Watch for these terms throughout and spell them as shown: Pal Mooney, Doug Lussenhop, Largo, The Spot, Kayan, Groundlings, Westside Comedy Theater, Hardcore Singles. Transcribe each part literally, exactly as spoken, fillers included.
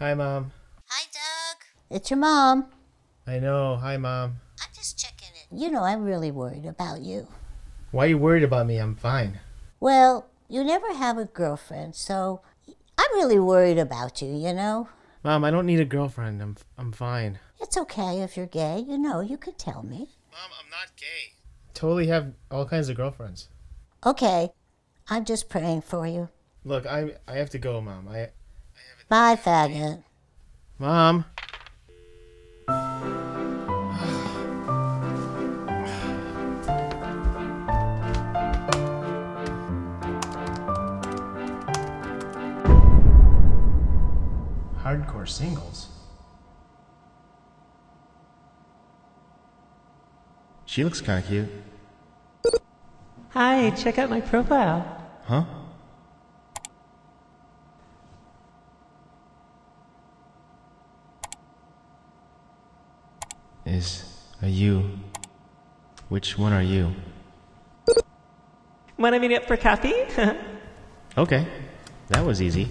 Hi, Mom. Hi, Doug. It's your mom. I know. Hi, Mom. I'm just checking it. You know, I'm really worried about you. Why are you worried about me? I'm fine. Well, you never have a girlfriend, so I'm really worried about you, you know? Mom, I don't need a girlfriend. I'm, I'm fine. It's okay if you're gay. You know, you could tell me. Mom, I'm not gay. Totally have all kinds of girlfriends. Okay. I'm just praying for you. Look, I I have to go, Mom. I, I have a Bye, faggot. Mom. Hardcore Singles. She looks kind of cute. Hi, check out my profile. Huh? Is... are you... which one are you? Wanna meet up for coffee? Okay. That was easy.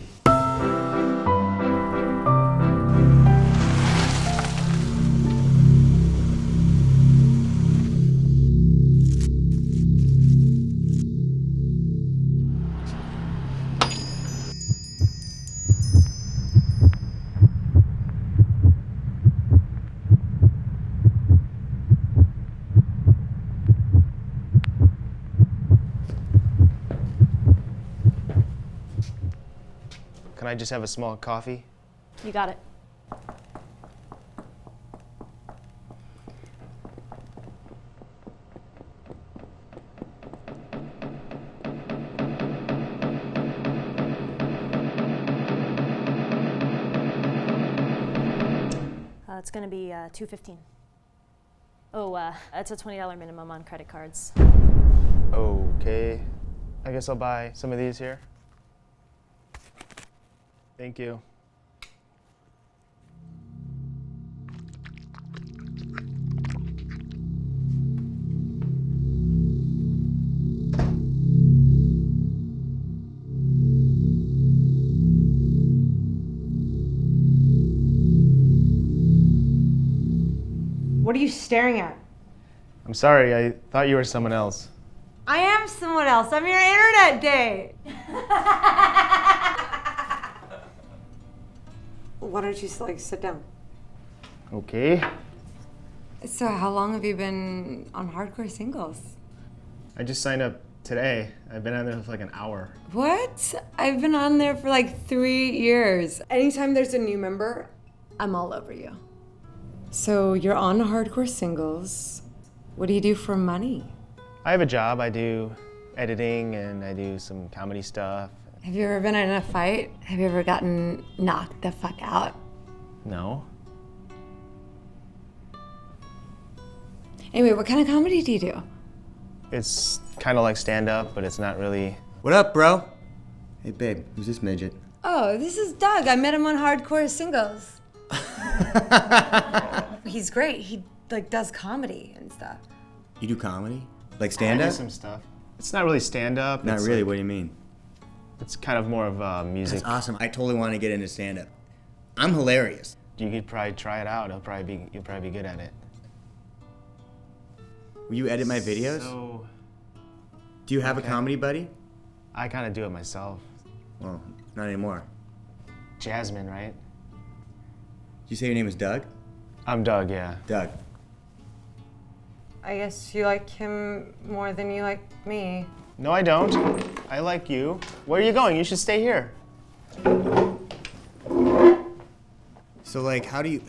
Can I just have a small coffee? You got it. Uh, it's gonna be uh, two fifteen. Oh, uh, that's a twenty dollar minimum on credit cards. Okay. I guess I'll buy some of these here. Thank you. What are you staring at? I'm sorry, I thought you were someone else. I am someone else. I'm your internet date. Why don't you, like, sit down? Okay. So how long have you been on Hardcore Singles? I just signed up today. I've been on there for like an hour. What? I've been on there for like three years. Anytime there's a new member, I'm all over you. So you're on Hardcore Singles. What do you do for money? I have a job. I do editing and I do some comedy stuff. Have you ever been in a fight? Have you ever gotten knocked the fuck out? No. Anyway, what kind of comedy do you do? It's kind of like stand-up, but it's not really... What up, bro? Hey, babe, who's this midget? Oh, this is Doug. I met him on Hardcore Singles. He's great. He, like, does comedy and stuff. You do comedy? Like stand-up? I do some stuff. It's not really stand-up. Not really? Like... What do you mean? It's kind of more of uh, music. That's awesome. I totally want to get into stand-up. I'm hilarious. You could probably try it out. It'll probably be, you'll probably be good at it. Will you edit my videos? So, do you have okay. a comedy buddy? I kind of do it myself. Well, not anymore. Jasmine, right? Did you say your name is Doug? I'm Doug, yeah. Doug. I guess you like him more than you like me. No, I don't. I like you. Where are you going? You should stay here. So, like, how do you...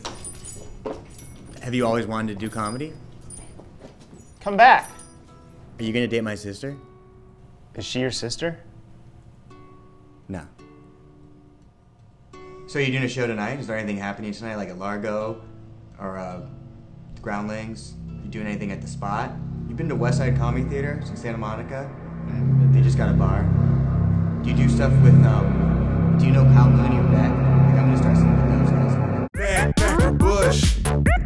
Have you always wanted to do comedy? Come back. Are you gonna date my sister? Is she your sister? No. So you're doing a show tonight? Is there anything happening tonight, like at Largo? Or, uh, Groundlings? You doing anything at The Spot? You've been to Westside Comedy Theater? It's in Santa Monica? They just got a bar. Do you do stuff with, um, do you know Pal Mooney or Beck? I think I'm gonna start singing with those guys. Bush.